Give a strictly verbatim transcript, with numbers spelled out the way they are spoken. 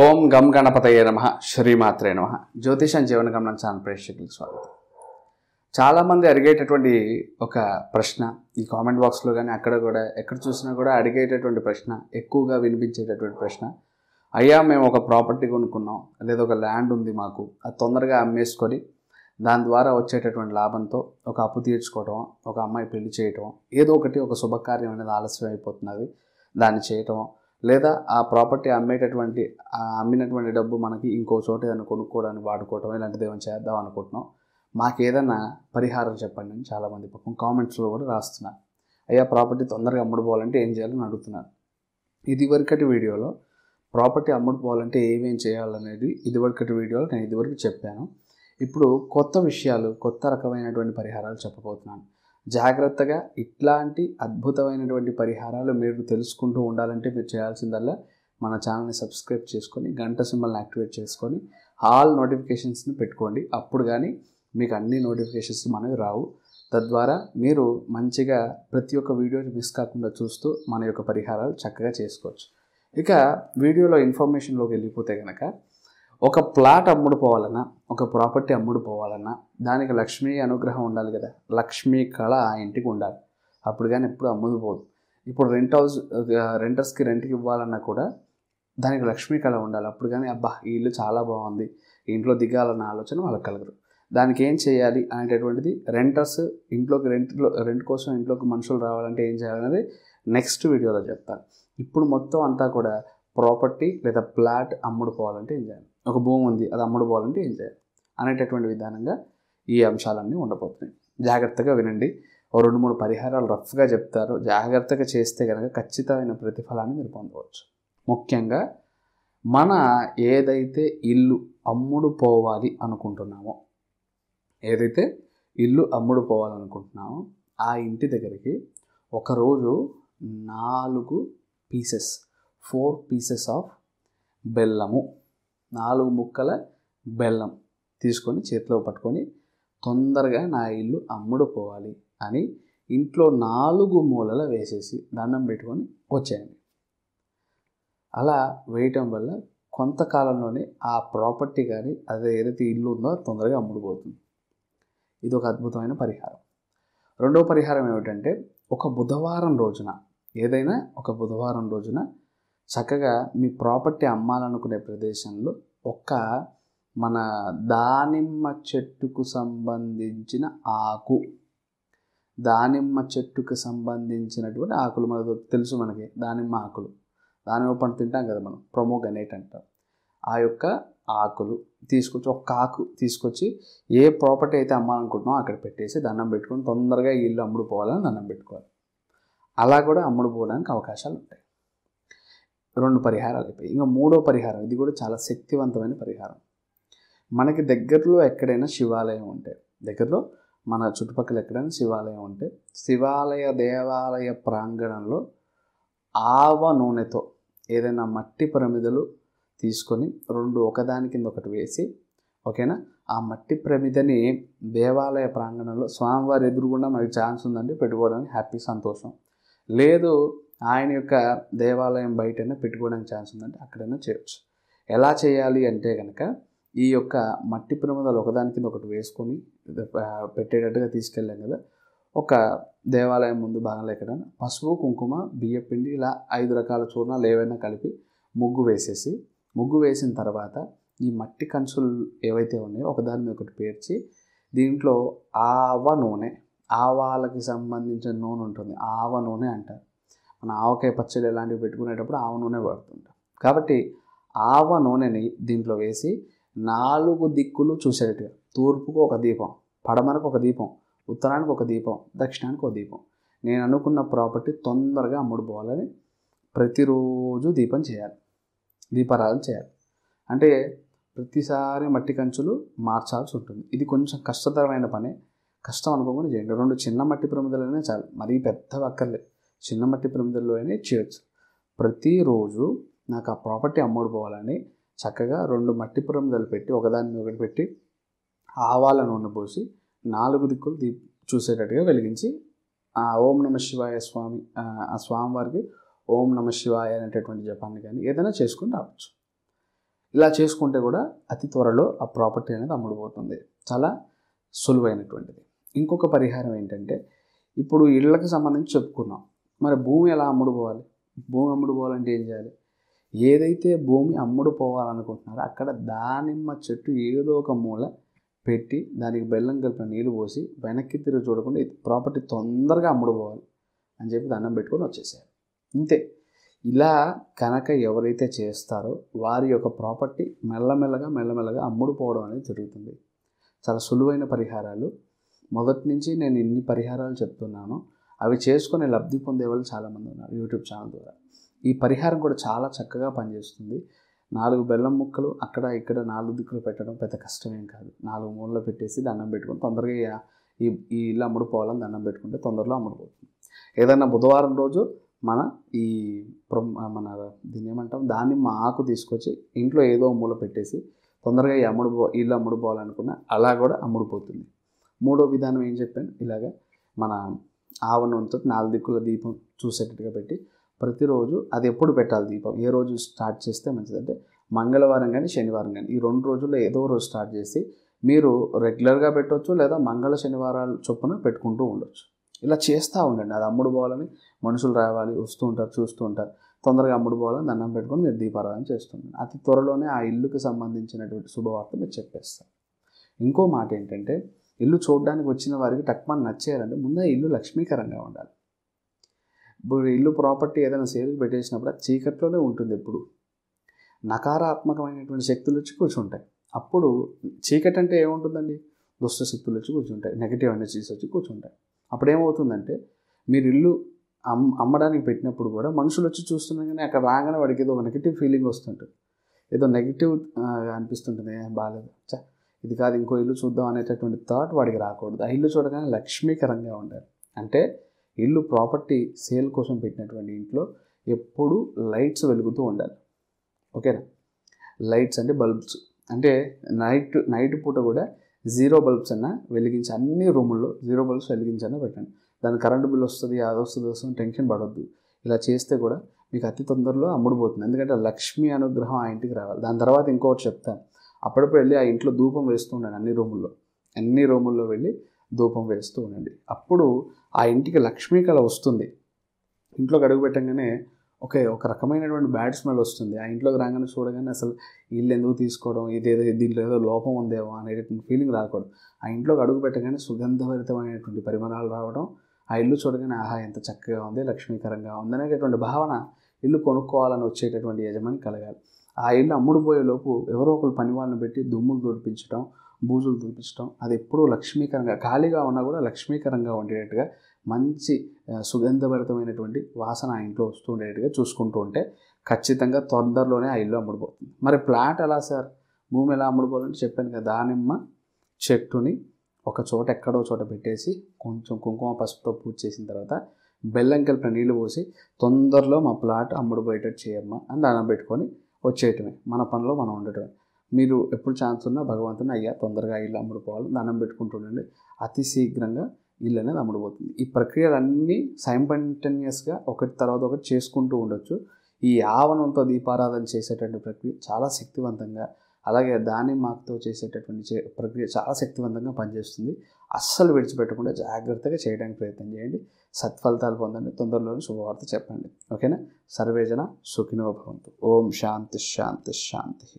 ఓం గం గణపతయే నమః శ్రీమాత్రే నమః జ్యోతిషం జీవన గమనం ఛానల్ ప్రేక్షకులకు స్వాగతం. చాలామంది అడిగేటటువంటి ఒక ప్రశ్న, ఈ కామెంట్ బాక్స్లో కానీ అక్కడ కూడా ఎక్కడ చూసినా కూడా అడిగేటటువంటి ప్రశ్న, ఎక్కువగా వినిపించేటటువంటి ప్రశ్న, అయ్యా మేము ఒక ప్రాపర్టీ కొనుక్కున్నాం, లేదా ఒక ల్యాండ్ ఉంది మాకు, అది తొందరగా అమ్మేసుకొని దాని ద్వారా వచ్చేటటువంటి లాభంతో ఒక అప్పు తీర్చుకోవటం, ఒక అమ్మాయి పెళ్లి చేయటం, ఏదో ఒకటి ఒక శుభకార్యం అనేది ఆలస్యం అయిపోతున్నది, దాన్ని చేయటం, లేదా ఆ ప్రాపర్టీ అమ్మేటటువంటి అమ్మినటువంటి డబ్బు మనకి ఇంకో చోట ఏదైనా కొనుక్కోవడానికి వాడుకోవటం, ఇలాంటిది ఏమైనా చేద్దాం అనుకుంటున్నాం, మాకు ఏదైనా పరిహారం చెప్పండి అని చాలామంది పక్కన కామెంట్స్లో కూడా రాస్తున్నారు. అయ్యా ప్రాపర్టీ తొందరగా అమ్ముడుపోవాలంటే ఏం చేయాలని అడుగుతున్నారు. ఇదివరకటి వీడియోలో ప్రాపర్టీ అమ్ముడుపోవాలంటే ఏమేం చేయాలనేది ఇదివరకటి వీడియోలో నేను ఇదివరకు చెప్పాను. ఇప్పుడు కొత్త విషయాలు, కొత్త రకమైనటువంటి పరిహారాలు చెప్పబోతున్నాను. జాగ్రత్తగా ఇట్లాంటి అద్భుతమైనటువంటి పరిహారాలు మీరు తెలుసుకుంటూ ఉండాలంటే మీరు చేయాల్సిందల్లా మన ఛానల్ని సబ్స్క్రైబ్ చేసుకొని గంట సింబల్ని యాక్టివేట్ చేసుకొని ఆల్ నోటిఫికేషన్స్ని పెట్టుకోండి. అప్పుడు కానీ మీకు అన్ని నోటిఫికేషన్స్ మనవి రావు. తద్వారా మీరు మంచిగా ప్రతి ఒక్క వీడియోని మిస్ కాకుండా చూస్తూ మన యొక్క పరిహారాలు చక్కగా చేసుకోవచ్చు. ఇక వీడియోలో ఇన్ఫర్మేషన్లోకి వెళ్ళిపోతే కనుక, ఒక ప్లాట్ అమ్ముడు పోవాలన్నా, ఒక ప్రాపర్టీ అమ్ముడు పోవాలన్నా దానికి లక్ష్మీ అనుగ్రహం ఉండాలి కదా, లక్ష్మీ కళ ఆ ఇంటికి ఉండాలి. అప్పుడు కానీ ఎప్పుడు అమ్ముడు పోదు. ఇప్పుడు రెంట్ హౌస్ రెంటర్స్కి రెంట్కి ఇవ్వాలన్నా కూడా దానికి లక్ష్మీ కళ ఉండాలి. అప్పుడు కానీ అబ్బా ఈ ఇల్లు చాలా బాగుంది, ఇంట్లో దిగాలన్న ఆలోచన వాళ్ళకి కలగదు. దానికి ఏం చేయాలి అనేటటువంటిది, రెంటర్స్ ఇంట్లోకి రెంట్లో రెంట్ కోసం ఇంట్లోకి మనుషులు రావాలంటే ఏం చేయాలనేది నెక్స్ట్ వీడియోలో చెప్తాను. ఇప్పుడు మొత్తం అంతా కూడా ప్రాపర్టీ లేదా ప్లాట్ అమ్ముడు పోవాలంటే ఏం చేయాలి, ఒక భూమి ఉంది అది అమ్ముడు పోవాలంటే ఏం చేయాలి అనేటటువంటి విధానంగా ఈ అంశాలన్నీ ఉండబోతున్నాయి. జాగ్రత్తగా వినండి. ఓ రెండు మూడు పరిహారాలు రఫ్గా చెప్తారు. జాగ్రత్తగా చేస్తే కనుక ఖచ్చితమైన ప్రతిఫలాన్ని మీరు పొందవచ్చు. ముఖ్యంగా మన ఏదైతే ఇల్లు అమ్ముడు పోవాలి అనుకుంటున్నామో, ఏదైతే ఇల్లు అమ్ముడు పోవాలనుకుంటున్నామో ఆ ఇంటి దగ్గరికి ఒకరోజు నాలుగు పీసెస్ ఫోర్ పీసెస్ ఆఫ్ బెల్లము, నాలుగు ముక్కల బెల్లం తీసుకొని చేతిలో పట్టుకొని, తొందరగా నా ఇల్లు అమ్ముడు పోవాలి అని ఇంట్లో నాలుగు మూలల వేసేసి దండం పెట్టుకొని వచ్చేయండి. అలా వేయటం వల్ల కొంతకాలంలోనే ఆ ప్రాపర్టీ కానీ అదే ఏదైతే ఇల్లు ఉందో తొందరగా అమ్ముడుపోతుంది. ఇది ఒక అద్భుతమైన పరిహారం. రెండో పరిహారం ఏమిటంటే, ఒక బుధవారం రోజున, ఏదైనా ఒక బుధవారం రోజున చక్కగా మీ ప్రాపర్టీ అమ్మాలనుకునే ప్రదేశంలో ఒక మన దానిమ్మ చెట్టుకు సంబంధించిన ఆకు, దానిమ్మ చెట్టుకు సంబంధించినటువంటి ఆకులు మనకు తెలుసు. మనకి దానిమ్మ ఆకులు, దానిమ్మ పండు తింటాం కదా మనం, ప్రొమోగనేట్ అంటాం. ఆ యొక్క ఆకులు తీసుకొచ్చి, ఒక ఆకు తీసుకొచ్చి ఏ ప్రాపర్టీ అయితే అమ్మాలనుకుంటున్నామో అక్కడ పెట్టేసి దండం పెట్టుకొని తొందరగా ఇల్లు అమ్ముడు పోవాలని దండం పెట్టుకోవాలి. అలా కూడా అమ్ముడు పోవడానికి అవకాశాలు ఉంటాయి. రెండు పరిహారాలు అయిపోయి ఇంకా మూడో పరిహారం, ఇది కూడా చాలా శక్తివంతమైన పరిహారం. మనకి దగ్గరలో ఎక్కడైనా శివాలయం ఉంటే, దగ్గరలో మన చుట్టుపక్కల ఎక్కడైనా శివాలయం ఉంటే, శివాలయ దేవాలయ ప్రాంగణంలో ఆవ నూనెతో ఏదైనా మట్టి ప్రమిదలు తీసుకొని రెండు ఒకదాని కింద ఒకటి వేసి, ఓకేనా, ఆ మట్టి ప్రమిదని దేవాలయ ప్రాంగణంలో స్వామివారి ఎదురుగుండా మనకి ఛాన్స్ ఉందండి పెట్టుకోవడానికి, హ్యాపీ సంతోషం. లేదు ఆయన యొక్క దేవాలయం బయటైనా పెట్టుకోవడానికి ఛాన్స్ ఉందంటే అక్కడైనా చేయవచ్చు. ఎలా చేయాలి అంటే కనుక, ఈ యొక్క మట్టి ప్రమిదలు ఒకదాని కింద ఒకటి వేసుకొని పెట్టేటట్టుగా తీసుకెళ్ళాం కదా, ఒక దేవాలయం ముందు భాగంలో ఎక్కడైనా పసుపు, కుంకుమ, బియ్య పిండి, ఇలా ఐదు రకాల చూర్ణాలు ఏవైనా కలిపి ముగ్గు వేసేసి, ముగ్గు వేసిన తర్వాత ఈ మట్టి కంచులు ఏవైతే ఉన్నాయో ఒకదాని మీద ఒకటి పేర్చి, దీంట్లో ఆవ నూనె, ఆవాలకి సంబంధించిన నూనె ఉంటుంది, ఆవ నూనె అంటారు. మన ఆవకాయ పచ్చడి ఇలాంటివి పెట్టుకునేటప్పుడు ఆవ నూనె వాడుతుంటాం కాబట్టి ఆవ నూనెని దీంట్లో వేసి నాలుగు దిక్కులు చూసేటట్టుగా, తూర్పుకు ఒక దీపం, పడమరకు ఒక దీపం, ఉత్తరానికి ఒక దీపం, దక్షిణానికి ఒక దీపం, నేను అనుకున్న ప్రాపర్టీ తొందరగా అమ్ముడు పోవాలని ప్రతిరోజు దీపం చేయాలి, దీపారాధన చేయాలి. అంటే ప్రతిసారి మట్టి కంచులు మార్చాల్సి ఉంటుంది. ఇది కొంచెం కష్టతరమైన పని, కష్టం అనుకోకుండా చేయండి. రెండు చిన్న మట్టి ప్రమిదలైనా చాలు, మరీ పెద్దవి అక్కర్లేదు, చిన్న మట్టి ప్రమిదల్లోనే చేయొచ్చు. ప్రతిరోజు నాకు ఆ ప్రాపర్టీ అమ్ముడు పోవాలని చక్కగా రెండు మట్టి ప్రమిదలు పెట్టి ఒకదాన్ని ఒకటి పెట్టి ఆవాల నూనె పోసి నాలుగు దిక్కులు దీ చూసేటట్టుగా వెలిగించి, ఆ ఓం నమ శివాయ స్వామి, ఆ స్వామివారికి ఓం నమ శివాయ అనేటటువంటి జపాన్ని కానీ ఏదైనా చేసుకుని రావచ్చు. ఇలా చేసుకుంటే కూడా అతి త్వరలో ఆ ప్రాపర్టీ అనేది అమ్ముడుపోతుంది, చాలా సులువైనటువంటిది. ఇంకొక పరిహారం ఏంటంటే, ఇప్పుడు ఇళ్ళకి సంబంధించి చెప్పుకున్నాం, మరి భూమి ఎలా అమ్ముడుపోవాలి? భూమి అమ్ముడుపోవాలంటే ఏం చేయాలి? ఏదైతే భూమి అమ్ముడుపోవాలనుకుంటున్నారో అక్కడ దానిమ్మ చెట్టు ఏదో ఒక మూల పెట్టి దానికి బెల్లం కలిపిన నీళ్ళు పోసి వెనక్కి తిరిగి చూడకుండా ప్రాపర్టీ తొందరగా అమ్ముడుపోవాలి అని చెప్పి దండం పెట్టుకొని వచ్చేసేయాలి. ఇంతే. ఇలా కనుక ఎవరైతే చేస్తారో వారి యొక్క ప్రాపర్టీ మెల్లమెల్లగా మెల్లమెల్లగా అమ్ముడుపోవడం అనేది జరుగుతుంది. చాలా సులువైన పరిహారాలు. మొదటి నుంచి నేను ఇన్ని పరిహారాలు చెప్తున్నాను, అవి చేసుకునే లబ్ధి పొందే వాళ్ళు చాలామంది ఉన్నారు యూట్యూబ్ ఛానల్ ద్వారా. ఈ పరిహారం కూడా చాలా చక్కగా పనిచేస్తుంది. నాలుగు బెల్లం ముక్కలు అక్కడ ఇక్కడ నాలుగు దిక్కులు పెట్టడం పెద్ద కష్టమేం కాదు. నాలుగు మూలలో పెట్టేసి దండం పెట్టుకొని తొందరగా ఈ ఈ ఇల్లు అమ్ముడుపోవాలని దండం పెట్టుకుంటే తొందరలో అమ్ముడుపోతుంది. ఏదైనా బుధవారం రోజు మన ఈ మన దీన్ని ఏమంటాం, దాన్ని మా ఆకు తీసుకొచ్చి ఇంట్లో ఏదో మూల పెట్టేసి తొందరగా ఈ అమ్ముడుపో ఇల్లు అమ్ముడుపోవాలనుకున్న అలా కూడా అమ్ముడుపోతుంది. మూడో విధానం ఏం చెప్పాను, ఇలాగా మన ఆవనంతో నాలుగు దిక్కుల దీపం చూసేటట్టుగా పెట్టి ప్రతిరోజు అది ఎప్పుడు పెట్టాలి దీపం, ఏ రోజు స్టార్ట్ చేస్తే మంచిదంటే మంగళవారం కానీ శనివారం కానీ ఈ రెండు రోజుల్లో ఏదో రోజు స్టార్ట్ చేసి మీరు రెగ్యులర్గా పెట్టవచ్చు, లేదా మంగళ శనివారాలు చొప్పున పెట్టుకుంటూ ఉండొచ్చు. ఇలా చేస్తూ ఉండండి. అది అమ్ముడు పోవాలని మనుషులు రావాలి, వస్తూ ఉంటారు, చూస్తూ ఉంటారు, తొందరగా అమ్ముడు పోవాలని దండం పెట్టుకొని మీరు దీపారాధన చేస్తుంటారు. అతి త్వరలోనే ఆ ఇల్లుకి సంబంధించినటువంటి శుభవార్త మీరు చెప్పేస్తారు. ఇంకో మాట ఏంటంటే, ఇల్లు చూడడానికి వచ్చిన వారికి టక్మని నచ్చేయాలంటే ముందే ఇల్లు లక్ష్మీకరంగా ఉండాలి. ఇప్పుడు ఇల్లు ప్రాపర్టీ ఏదైనా సేల్కి పెట్టేసినప్పుడు చీకట్లోనే ఉంటుంది, ఎప్పుడు నకారాత్మకమైనటువంటి శక్తులు వచ్చి కూర్చుంటాయి. అప్పుడు చీకటి అంటే ఏముంటుందండి, దుష్ట శక్తులు వచ్చి కూర్చుంటాయి, నెగిటివ్ ఎనర్జీస్ వచ్చి కూర్చుంటాయి. అప్పుడేమవుతుందంటే మీరు ఇల్లు అమ్ అమ్మడానికి పెట్టినప్పుడు కూడా మనుషులు వచ్చి చూస్తున్నాగానే అక్కడ రాగానే వాడికి ఏదో నెగిటివ్ ఫీలింగ్ వస్తుంటుంది, ఏదో నెగిటివ్ అనిపిస్తుంటుంది, బాగాలేదు చా ఇది కాదు ఇంకో ఇల్లు చూద్దాం అనేటటువంటి థాట్ వాడికి రాకూడదు. ఆ ఇల్లు చూడగానే లక్ష్మీకరంగా ఉండాలి. అంటే ఇల్లు ప్రాపర్టీ సేల్ కోసం పెట్టినటువంటి ఇంట్లో ఎప్పుడు లైట్స్ వెలుగుతూ ఉండాలి. ఓకేనా? లైట్స్ అంటే బల్బ్స్, అంటే నైట్ నైట్ పూట కూడా జీరో బల్బ్స్ అన్న వెలిగించి, అన్ని రూముల్లో జీరో బల్బ్స్ వెలిగించన్నా పెట్టండి. దాని కరెంటు బిల్ వస్తుంది, అది వస్తుంది వస్తుంది టెన్షన్ పడవద్దు. ఇలా చేస్తే కూడా మీకు అతి తొందరలో అమ్ముడుపోతుంది. ఎందుకంటే లక్ష్మీ అనుగ్రహం ఆ ఇంటికి రావాలి. దాని తర్వాత ఇంకోటి చెప్తాను, అప్పుడప్పుడు వెళ్ళి ఆ ఇంట్లో ధూపం వేస్తూ ఉండండి. అన్ని రూముల్లో అన్ని రూముల్లో వెళ్ళి ధూపం వేస్తూ ఉండండి. అప్పుడు ఆ ఇంటికి లక్ష్మీ కళ వస్తుంది. ఇంట్లోకి అడుగు పెట్టంగానే ఓకే ఒక రకమైనటువంటి బ్యాడ్ స్మెల్ వస్తుంది. ఆ ఇంట్లోకి రాగానే చూడగానే అసలు ఇల్లు ఎందుకు తీసుకోవడం, ఇదేదో దీంట్లో ఏదో లోపం ఉందేమో అనేటువంటి ఫీలింగ్ రాకూడదు. ఆ ఇంట్లోకి అడుగు పెట్టగానే సుగంధభరితమైనటువంటి పరిమళాలు రావడం, ఆ ఇల్లు చూడగానే ఆహా ఎంత చక్కగా ఉంది, లక్ష్మీకరంగా ఉంది అనేటటువంటి భావన ఇల్లు కొనుక్కోవాలని వచ్చేటటువంటి యజమాని కలగాలి. ఆ ఇల్లు అమ్ముడుపోయే లోపు ఎవరో ఒకరు పని వాళ్ళని పెట్టి దుమ్ములు దుడిపించడం, బూజులు దుడిపించడం, అది ఎప్పుడూ లక్ష్మీకరంగా, ఖాళీగా ఉన్నా కూడా లక్ష్మీకరంగా ఉండేటట్టుగా మంచి సుగంధభరితమైనటువంటి వాసన ఆ ఇంట్లో వస్తూ ఉండేట్టుగా చూసుకుంటూ ఉంటే ఖచ్చితంగా తొందరలోనే ఆ ఇల్లు అమ్ముడుపోతుంది. మరి ప్లాట్ ఎలా సార్, భూమి ఎలా అమ్ముడుపోవాలంటే చెప్పాను కదా, దానిమ్మ చెట్టుని ఒక చోట ఎక్కడో చోట పెట్టేసి కొంచెం కుంకుమ పసుపుతో పూజ చేసిన తర్వాత బెల్లం కలిపిన నీళ్ళు పోసి తొందరలో మా ప్లాట్ అమ్ముడుపోయేటట్టు చేయమ్మా అని దానం పెట్టుకొని వచ్చేయటమే, మన పనిలో మనం ఉండటమే. మీరు ఎప్పుడు ఛాన్స్ ఉన్నా భగవంతుని అయ్యా తొందరగా ఇల్లు అమ్ముడుపోవాలి దానం పెట్టుకుంటుండండి, అతి శీఘ్రంగా ఇల్లు అనేది అమ్ముడుపోతుంది. ఈ ప్రక్రియలన్నీ సైంపంటేనియస్గా ఒకటి తర్వాత ఒకటి చేసుకుంటూ ఉండొచ్చు. ఈ ఆవనంతో దీపారాధన చేసేటటువంటి ప్రక్రియ చాలా శక్తివంతంగా, అలాగే దానిమ్మతో చేసేటటువంటి ప్రక్రియ చాలా శక్తివంతంగా పనిచేస్తుంది. అస్సలు విడిచిపెట్టకుండా జాగ్రత్తగా చేయడానికి ప్రయత్నం చేయండి. సత్ఫలితాలు పొందండి, తొందరలోనే శుభవార్త చెప్పండి. ఓకేనా? సర్వేజన సుఖినో భవంతు. ఓం శాంతి శాంతి శాంతి.